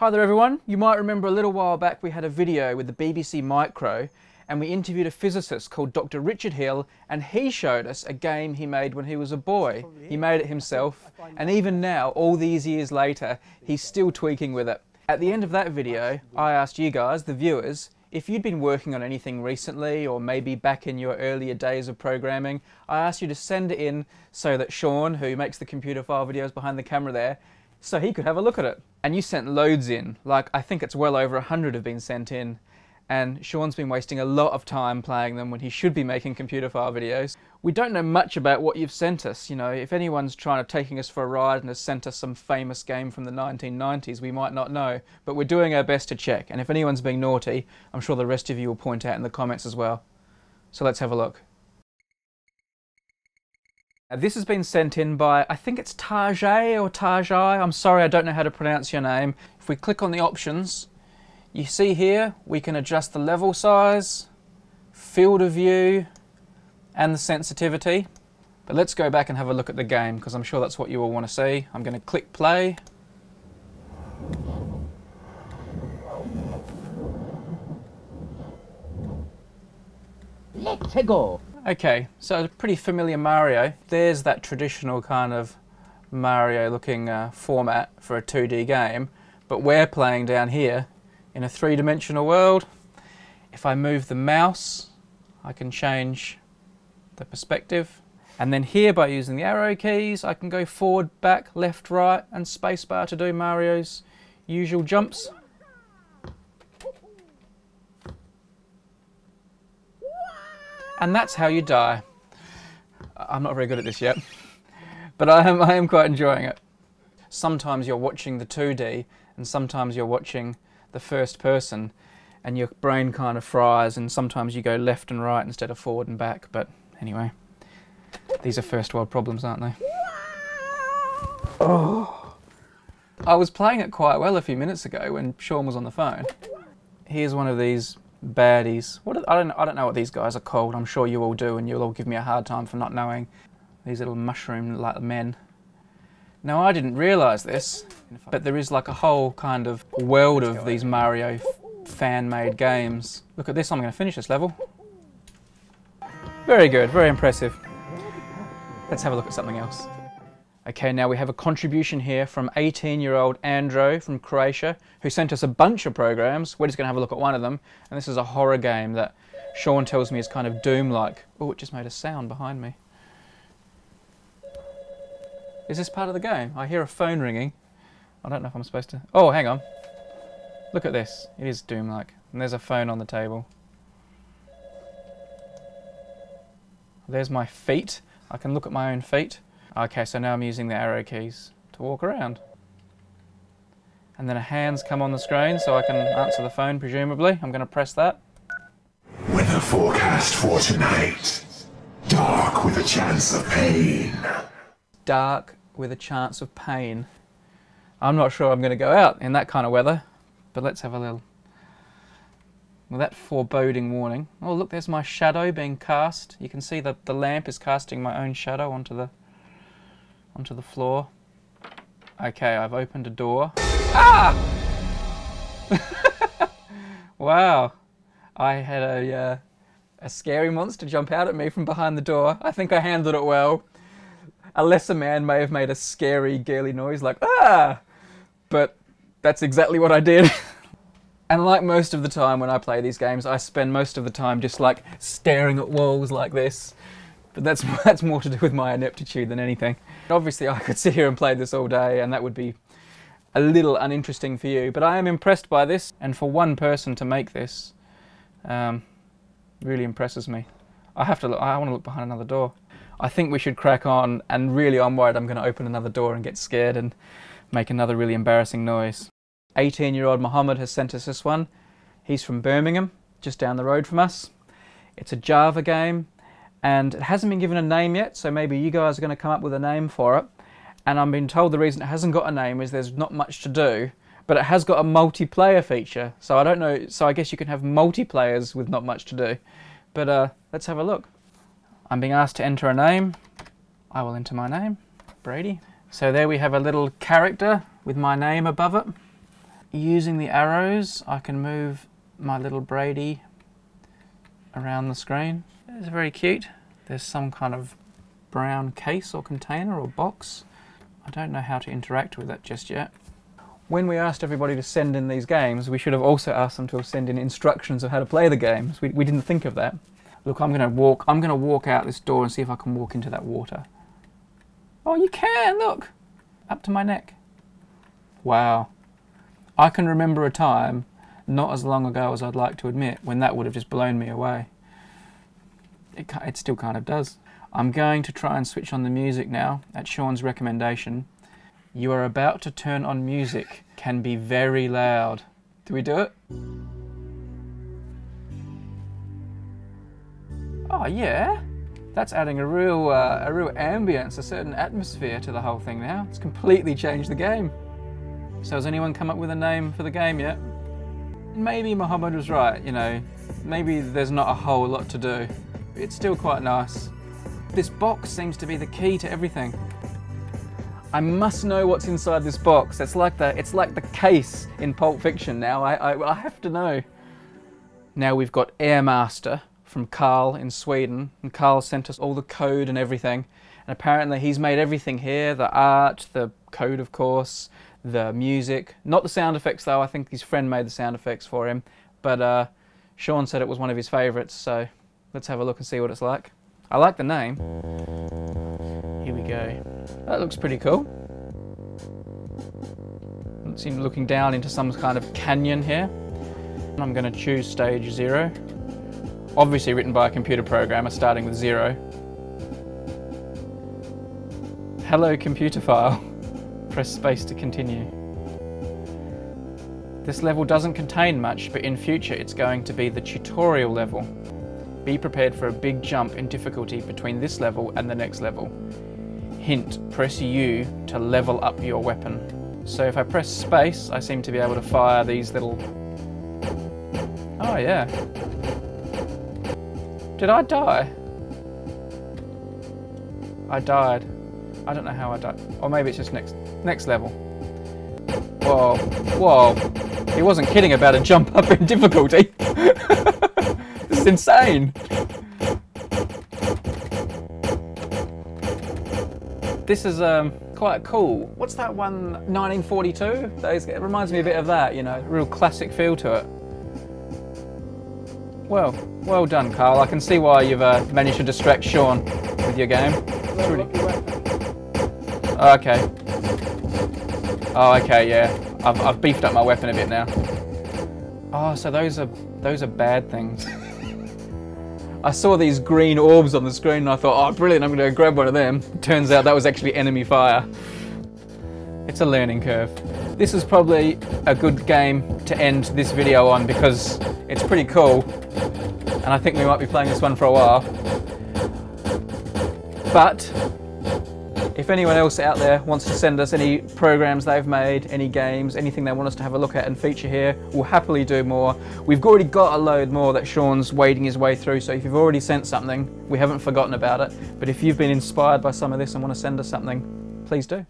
Hi there everyone, you might remember a little while back we had a video with the BBC Micro and we interviewed a physicist called Dr. Richard Hill and he showed us a game he made when he was a boy. He made it himself and even now, all these years later, he's still tweaking with it. At the end of that video, I asked you guys, the viewers, if you'd been working on anything recently or maybe back in your earlier days of programming, I asked you to send it in so that Sean, who makes the Computerphile videos behind the camera there, so he could have a look at it. And you sent loads in, like I think it's well over 100 have been sent in, and Sean's been wasting a lot of time playing them when he should be making Computerphile videos. We don't know much about what you've sent us, you know, if anyone's trying to take us for a ride and has sent us some famous game from the 1990s, we might not know, but we're doing our best to check, and if anyone's being naughty, I'm sure the rest of you will point out in the comments as well. So let's have a look. This has been sent in by, I think it's Tajay or Tajai, I'm sorry I don't know how to pronounce your name. If we click on the options, you see here we can adjust the level size, field of view and the sensitivity. But let's go back and have a look at the game because I'm sure that's what you all want to see. I'm going to click play. Let's go! Okay, so a pretty familiar Mario. There's that traditional kind of Mario looking format for a 2D game, but we're playing down here in a three-dimensional world. If I move the mouse, I can change the perspective. And then here by using the arrow keys, I can go forward, back, left, right, and spacebar to do Mario's usual jumps. And that's how you die. I'm not very good at this yet, but I am quite enjoying it. Sometimes you're watching the 2D and sometimes you're watching the first person and your brain kind of fries and sometimes you go left and right instead of forward and back, but anyway, these are first world problems, aren't they? Oh. I was playing it quite well a few minutes ago when Sean was on the phone. Here's one of these baddies. What are, I don't know what these guys are called. I'm sure you all do and you'll all give me a hard time for not knowing. These little mushroom like men. Now I didn't realise this, but there is like a whole kind of world of these Mario fan-made games. Look at this, I'm going to finish this level. Very good, very impressive. Let's have a look at something else. Okay, now we have a contribution here from 18-year-old Andro from Croatia, who sent us a bunch of programs. We're just going to have a look at one of them, and this is a horror game that Sean tells me is kind of Doom-like. Oh, it just made a sound behind me. Is this part of the game? I hear a phone ringing. I don't know if I'm supposed to... Oh, hang on. Look at this. It is Doom-like. And there's a phone on the table. There's my feet. I can look at my own feet. Okay, so now I'm using the arrow keys to walk around. And then a hand's come on the screen so I can answer the phone, presumably. I'm going to press that. Weather forecast for tonight. Dark with a chance of pain. Dark with a chance of pain. I'm not sure I'm going to go out in that kind of weather, but let's have a little... Well, that foreboding warning. Oh, look, there's my shadow being cast. You can see that the lamp is casting my own shadow onto the floor. Okay, I've opened a door. Ah! Wow. I had a scary monster jump out at me from behind the door. I think I handled it well. A lesser man may have made a scary, girly noise like, ah! But that's exactly what I did. And like most of the time when I play these games, I spend most of the time just like staring at walls like this. But that's more to do with my ineptitude than anything. Obviously I could sit here and play this all day and that would be a little uninteresting for you, but I am impressed by this, and for one person to make this really impresses me. I want to look behind another door. I think we should crack on, and really I'm worried I'm going to open another door and get scared and make another really embarrassing noise. 18-year-old Mohamed has sent us this one. He's from Birmingham, just down the road from us. It's a Java game. And it hasn't been given a name yet, so maybe you guys are going to come up with a name for it. And I'm being told the reason it hasn't got a name is there's not much to do, but it has got a multiplayer feature. So I don't know, so I guess you can have multiplayers with not much to do. But let's have a look. I'm being asked to enter a name. I will enter my name, Brady. So there we have a little character with my name above it. using the arrows, I can move my little Brady around the screen. It's very cute. There's some kind of brown case or container or box. I don't know how to interact with that just yet. When we asked everybody to send in these games, we should have also asked them to send in instructions of how to play the games. We didn't think of that. Look, I'm gonna walk out this door and see if I can walk into that water. Oh, you can, look! Up to my neck. Wow. I can remember a time, not as long ago as I'd like to admit, when that would have just blown me away. It still kind of does. I'm going to try and switch on the music now, at Sean's recommendation. You are about to turn on music, can be very loud. Do we do it? Oh yeah, that's adding a real ambience, a certain atmosphere to the whole thing now. It's completely changed the game. So has anyone come up with a name for the game yet? Maybe Mohamed was right, you know, maybe there's not a whole lot to do. It's still quite nice. This box seems to be the key to everything. I must know what's inside this box. It's like the case in Pulp Fiction now. I have to know. Now we've got Air Master from Carl in Sweden, and Carl sent us all the code and everything, and apparently he's made everything here, the art, the code of course, the music. Not the sound effects though, I think his friend made the sound effects for him, but Sean said it was one of his favourites, so let's have a look and see what it's like. I like the name. Here we go. That looks pretty cool. It's looking down into some kind of canyon here. And I'm going to choose stage 0. Obviously written by a computer programmer, starting with 0. Hello, Computerphile. Press space to continue. This level doesn't contain much, but in future it's going to be the tutorial level. Be prepared for a big jump in difficulty between this level and the next level. Hint, press U to level up your weapon. So if I press space, I seem to be able to fire these little... Oh yeah. Did I die? I died. I don't know how I died. Or maybe it's just next level. Whoa, whoa. He wasn't kidding about a jump up in difficulty. It's insane! This is quite cool. What's that one, 1942? It reminds me a bit of that, you know, real classic feel to it. Well done, Carl. I can see why you've managed to distract Sean with your game. It's really... Oh, okay. Oh, okay, yeah. I've beefed up my weapon a bit now. Oh, so those are bad things. I saw these green orbs on the screen and I thought, oh brilliant, I'm going to grab one of them. Turns out that was actually enemy fire. It's a learning curve. This is probably a good game to end this video on because it's pretty cool and I think we might be playing this one for a while. But if anyone else out there wants to send us any programs they've made, any games, anything they want us to have a look at and feature here, we'll happily do more. We've already got a load more that Sean's wading his way through, so if you've already sent something, we haven't forgotten about it. But if you've been inspired by some of this and want to send us something, please do.